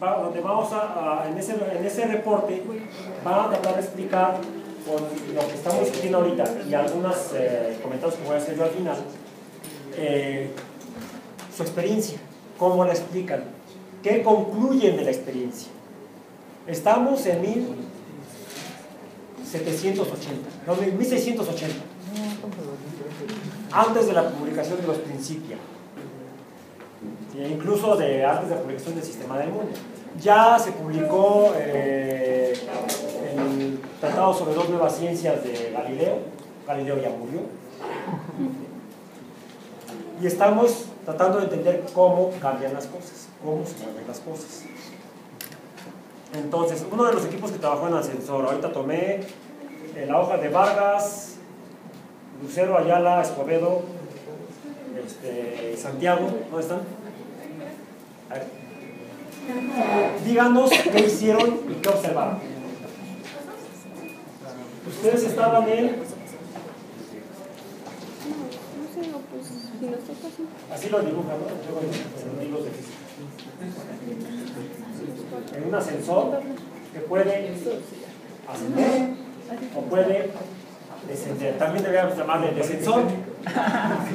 Donde vamos a, en ese reporte van a tratar de explicar con lo que estamos discutiendo ahorita y algunos comentarios que voy a hacer yo al final, su experiencia, cómo la explican, qué concluyen de la experiencia. Estamos en 1780, no, 1680, antes de la publicación de los Principia. Incluso de antes de la publicación del Sistema del Mundo. Ya se publicó el Tratado sobre dos nuevas ciencias de Galileo. Galileo ya murió. Y estamos tratando de entender cómo cambian las cosas, cómo se mueven las cosas. Entonces, uno de los equipos que trabajó en Ascensor, ahorita tomé la hoja de Vargas, Lucero, Ayala, Escobedo, Santiago, ¿dónde están? A ver. Díganos qué hicieron y qué observaron. Ustedes estaban en... Así lo dibujan, ¿no? En un ascensor que puede ascender o puede descender. También deberíamos llamarle descensor.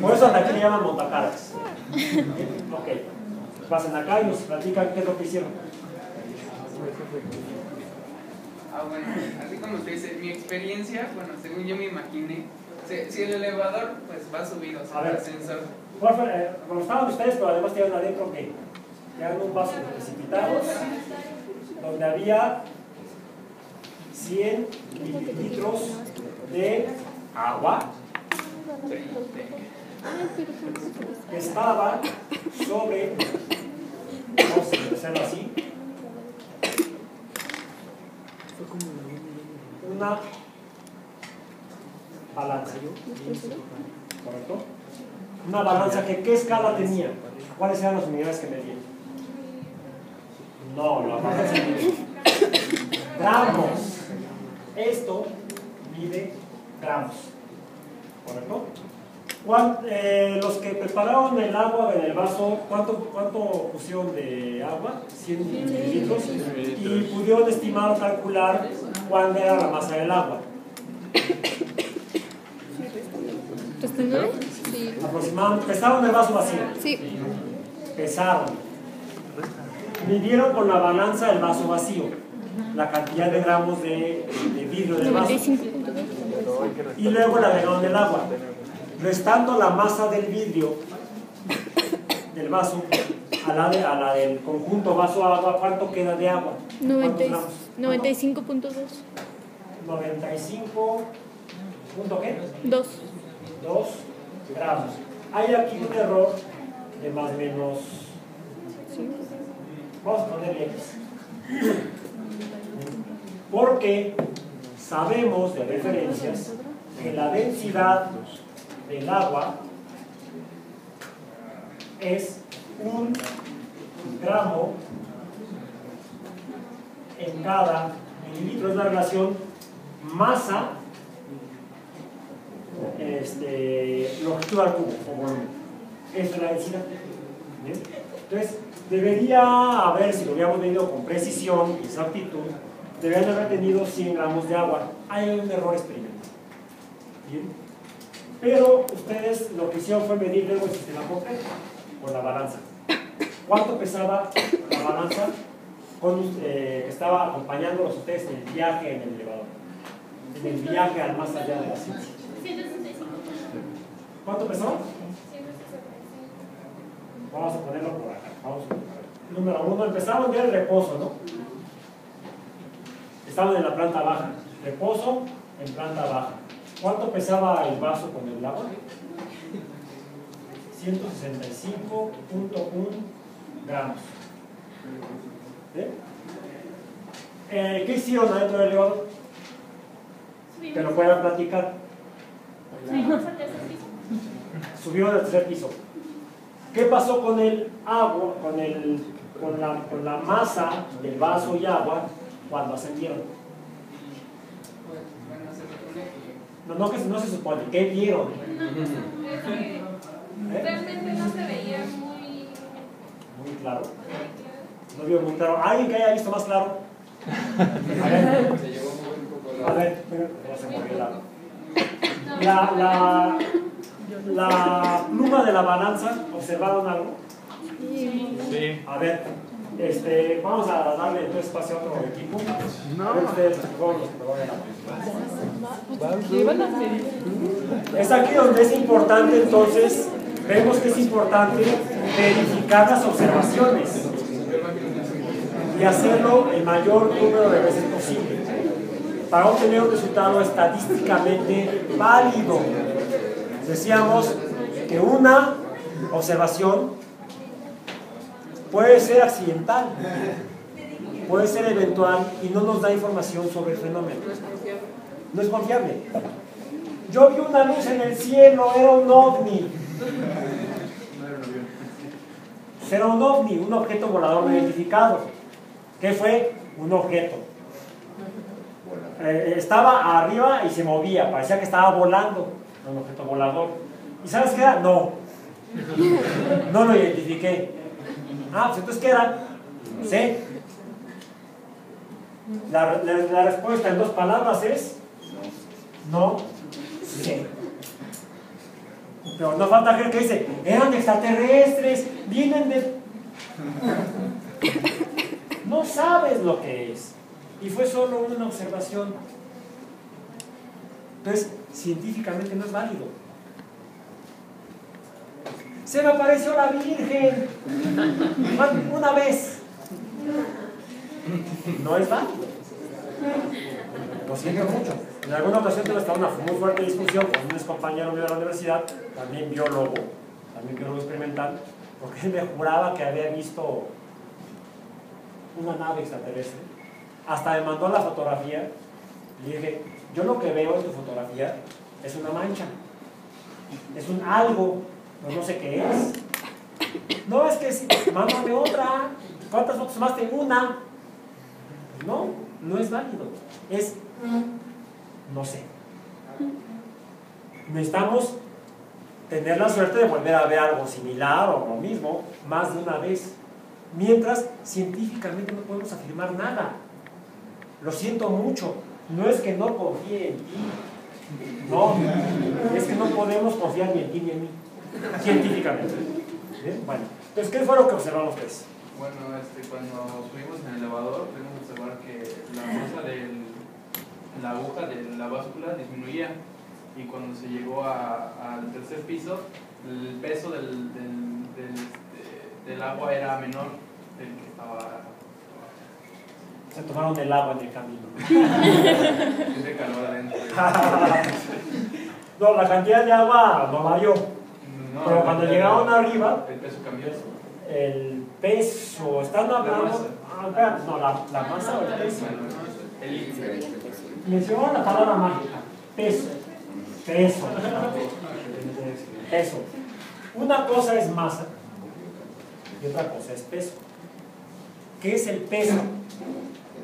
Por eso hasta aquí le llaman montacargas. Ok. Pasen acá y nos platican qué es lo que hicieron. Bueno, así como usted dice, mi experiencia, bueno, según yo me imaginé, si el elevador, pues va subido, o sea, el ascensor. Por favor, como estaban ustedes, pero además tienen adentro que eran un vaso precipitados, donde había 100 mililitros de agua. Estaba sobre, vamos a empezar así, una balanza, ¿correcto? Una balanza que ¿qué escala tenía? ¿Cuáles eran las unidades que medían? No, la balanza mide gramos. Esto mide gramos, ¿correcto? Los que prepararon el agua en el vaso, ¿cuánto pusieron de agua? 100 mililitros. Y pudieron estimar o calcular cuál era la masa del agua. Aproximadamente. ¿Pesaron el vaso vacío? Sí. Pesaron. Midieron con la balanza el vaso vacío, la cantidad de gramos de vidrio del vaso. Y luego la agregaron el agua, restando la masa del vidrio del vaso a la del conjunto vaso-agua. ¿Cuánto queda de agua? 95.2. 95. ¿Punto qué? 2 gramos. Hay aquí un error de más o menos... Vamos a ponerle X. Porque sabemos de referencias que la densidad del agua es 1 gramo en cada mililitro. Es la relación masa longitud al cubo o volumen. Esa es la densidad. ¿Bien? Entonces debería haber, si lo hubiéramos medido con precisión y exactitud, deberían haber tenido 100 gramos de agua. Hay un error experimental. ¿Bien? Pero ustedes lo que hicieron fue medir luego el sistema COPE con la balanza. ¿Cuánto pesaba la balanza que estaba acompañándolos ustedes en el viaje en el elevador? En el viaje al más allá de la ciencia. 165. ¿Cuánto pesó? 165. Vamos a ponerlo por acá. Vamos a ponerlo. Número 1, empezamos ya el reposo, ¿no? Estaban en la planta baja. Reposo en planta baja. ¿Cuánto pesaba el vaso con el agua? 165.1 gramos. ¿Qué hicieron adentro del elevador? Que lo puedan platicar. Subieron al tercer piso. ¿Qué pasó con el agua, con la masa del vaso y agua cuando ascendieron? No, que no se supone. ¿Qué vieron? No, realmente no se veía muy muy claro. No vio muy claro. ¿Alguien que haya visto más claro? A ver, ya se movió la pluma de la balanza, ¿observaron algo? Sí. A ver, vamos a darle espacio a otro equipo. Es aquí donde es importante, entonces, vemos que es importante verificar las observaciones y hacerlo el mayor número de veces posible para obtener un resultado estadísticamente válido. Decíamos que una observación puede ser accidental, puede ser eventual y no nos da información sobre el fenómeno. No es confiable. Yo vi una luz en el cielo, era un ovni. Era un ovni, un objeto volador no identificado. ¿Qué fue? Un objeto. Estaba arriba y se movía, parecía que estaba volando, un objeto volador. ¿Y sabes qué era? No. No lo identifiqué. Ah, pues entonces ¿qué era? No sé. La respuesta en dos palabras es no sé. Pero no falta aquel que dice, eran extraterrestres, vienen de... No sabes lo que es. Y fue solo una observación. Entonces, científicamente no es válido. Se me apareció la Virgen una vez. No es válido. Lo siento mucho. En alguna ocasión tuve hasta una muy fuerte discusión con un excompañero mío de la universidad, también biólogo experimental, porque él me juraba que había visto una nave extraterrestre. Hasta me mandó la fotografía y dije, yo lo que veo en tu fotografía es una mancha, es un algo, pues no sé qué es. No, es que sí, mándame otra. ¿Cuántas fotos más tengo? Una. No, no es válido. Es no sé. Necesitamos tener la suerte de volver a ver algo similar o lo mismo más de una vez. Mientras, científicamente no podemos afirmar nada. Lo siento mucho. No es que no confíe en ti. No. Es que no podemos confiar ni en ti ni en mí. Científicamente. ¿Bien? Bueno. Entonces, ¿qué fue lo que observamos ustedes? Bueno, cuando subimos en el elevador, pudimos observar que la masa de la aguja de la báscula disminuía. Y cuando se llegó al tercer piso, el peso del agua era menor del que estaba. Se tomaron el agua en el camino. Tiene calor adentro. No, la cantidad de agua no varió. No, pero cuando llegaron arriba, el peso cambió. El peso, están hablando. No, la masa o el peso. Mencionó la palabra mágica: peso. Peso. Peso. Una cosa es masa y otra cosa es peso. ¿Qué es el peso?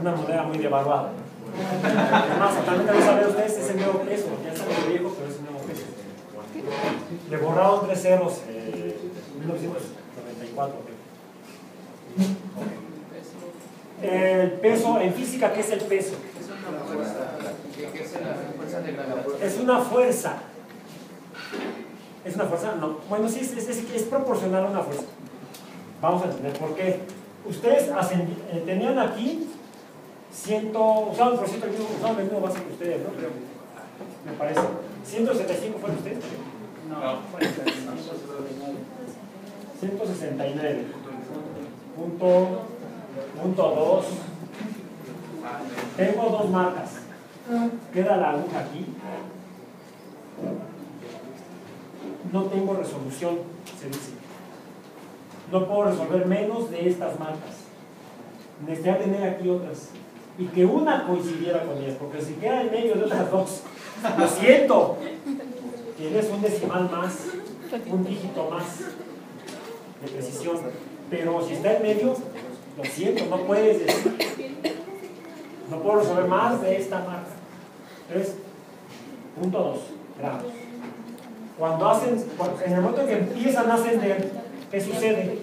Una moneda muy devaluada. Además, también lo saben ustedes, es el nuevo peso. Ya saben lo viejo, pero es el nuevo peso. Le borraron 3 ceros en 1994. El peso, en física, ¿qué es el peso? Es una fuerza. ¿Es una fuerza? No. Bueno, sí, es proporcional a una fuerza. Vamos a entender por qué. Ustedes tenían aquí 100, usaban por cierto, usaban el mismo base que ustedes, ¿no? Creo, me parece. 165 fueron ustedes. No, 169. Punto 2. Tengo 2 marcas. Queda la aguja aquí. No tengo resolución, se dice. No puedo resolver menos de estas marcas. Necesitaría tener aquí otras. Y que una coincidiera con ellas, porque si queda en medio de otras 2, lo siento. Tienes un decimal más, un dígito más de precisión. Pero si está en medio, lo siento, no puedes decir. No puedo resolver más de esta marca. Entonces, punto 2 grados. Cuando hacen, en el momento que empiezan a ascender, ¿qué sucede?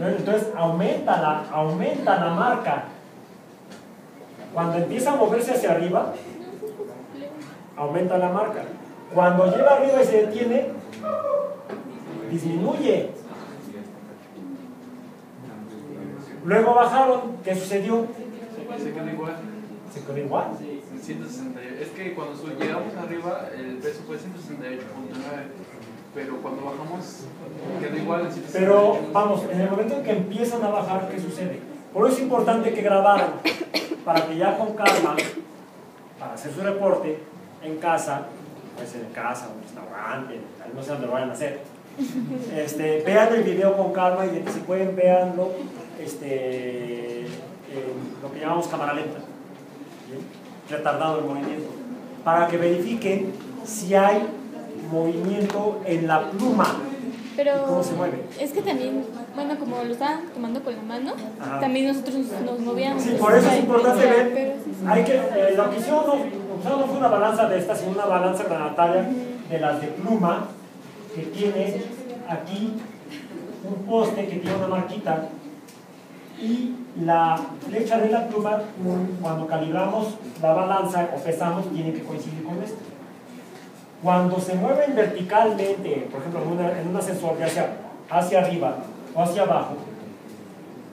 Entonces aumenta la marca. Cuando empieza a moverse hacia arriba, aumenta la marca. Cuando lleva arriba y se detiene, disminuye. Luego bajaron, ¿qué sucedió? Se quedó igual. ¿Se quedó igual? Sí, 168. Es que cuando llegamos arriba, el peso fue 168.9. Pero cuando bajamos, quedó igual en 168. Pero vamos, en el momento en que empiezan a bajar, ¿qué sucede? Por eso es importante que grabaran, para que ya con calma, para hacer su reporte en casa, puede ser en casa, en un restaurante, no sé dónde lo vayan a hacer, vean el video con calma y si pueden véanlo lo que llamamos cámara lenta, ¿sí? Retardado el movimiento, para que verifiquen si hay movimiento en la pluma. Pero ¿cómo se mueve? Es que también, bueno, como lo estaban tomando con la mano, ajá, también nosotros nos movíamos. Sí, por eso es importante ver. Hay que, lo que hicimos no fue una balanza de esta, sino una balanza granataria de las de pluma, que tiene aquí un poste que tiene una marquita, y la flecha de la pluma, cuando calibramos la balanza o pesamos, tiene que coincidir con esto. Cuando se mueven verticalmente, por ejemplo en un ascensor, ya sea hacia arriba o hacia abajo,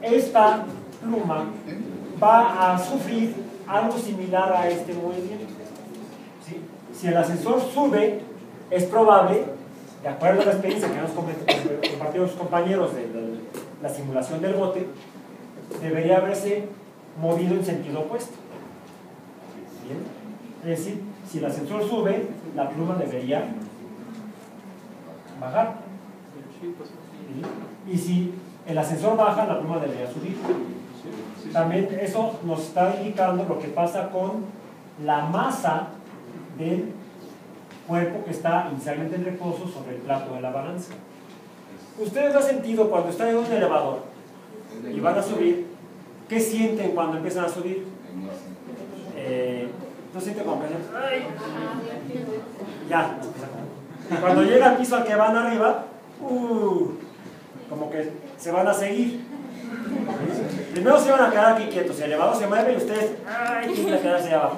esta pluma va a sufrir algo similar a este movimiento, ¿sí? Si el ascensor sube, es probable, de acuerdo a la experiencia que nos compartieron los compañeros de la simulación del bote, debería haberse movido en sentido opuesto. ¿Bien? Es decir, si el ascensor sube, la pluma debería bajar. Y si el ascensor baja, la pluma debería subir. También eso nos está indicando lo que pasa con la masa del cuerpo que está inicialmente en reposo sobre el plato de la balanza. ¿Ustedes lo han sentido cuando están en un elevador y van a subir? ¿Qué sienten cuando empiezan a subir? ¿No sienten como que ya? Cuando llega al piso al que van arriba, como que se van a seguir. Primero se van a quedar aquí quietos, el elevador se mueve y ustedes tienen que quedarse abajo.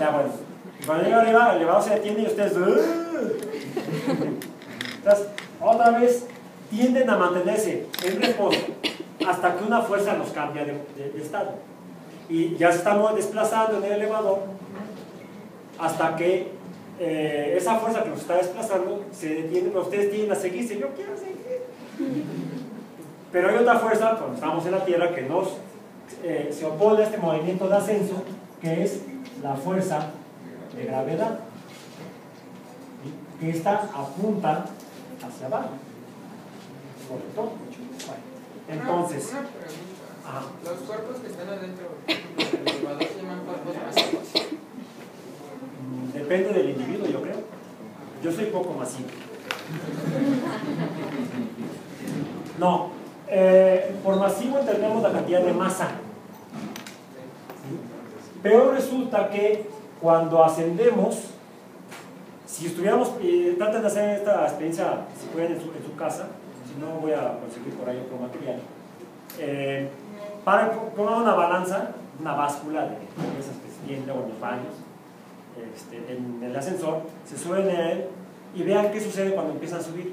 Ya bueno, cuando llega arriba, el elevador se detiene y ustedes entonces, otra vez tienden a mantenerse en reposo hasta que una fuerza los cambia de estado. Y ya estamos desplazando en el elevador hasta que esa fuerza que nos está desplazando se detiene, pero ustedes tienden a seguirse. Yo quiero seguir. Pero hay otra fuerza, cuando estamos en la Tierra, que nos se opone a este movimiento de ascenso, que es la fuerza de gravedad. Y esta apunta hacia abajo. ¿Correcto? Entonces, una pregunta. Ajá. Los cuerpos que están adentro del elevador se llaman cuerpos masivos. Depende del individuo, yo creo. Yo soy poco masivo. No, por masivo entendemos la cantidad de masa. Pero resulta que cuando ascendemos, si estuviéramos, traten de hacer esta experiencia si pueden en su casa, si no voy a conseguir por ahí otro material. Pongan una balanza, una báscula de esas que se tienden en los baños, en el ascensor, se suben a él y vean qué sucede cuando empiezan a subir.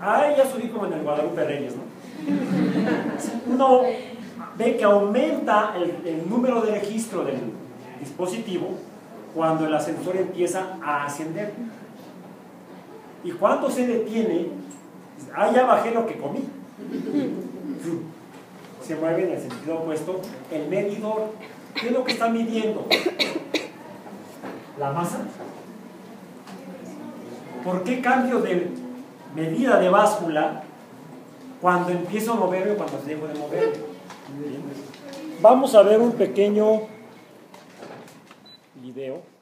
Ahí ya subí como en el Guadalupe Reyes, ¿no? Uno ve que aumenta el número de registro del dispositivo cuando el ascensor empieza a ascender. Y cuando se detiene, ya bajé lo que comí. Se mueve en el sentido opuesto el medidor. ¿Qué es lo que está midiendo? La masa. ¿Por qué cambio de medida de báscula cuando empiezo a moverme o cuando dejo de moverme? Vamos a ver un pequeño video.